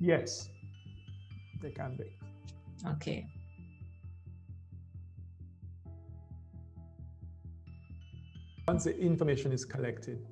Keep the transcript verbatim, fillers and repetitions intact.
Yes, they can be. Okay. Once the information is collected,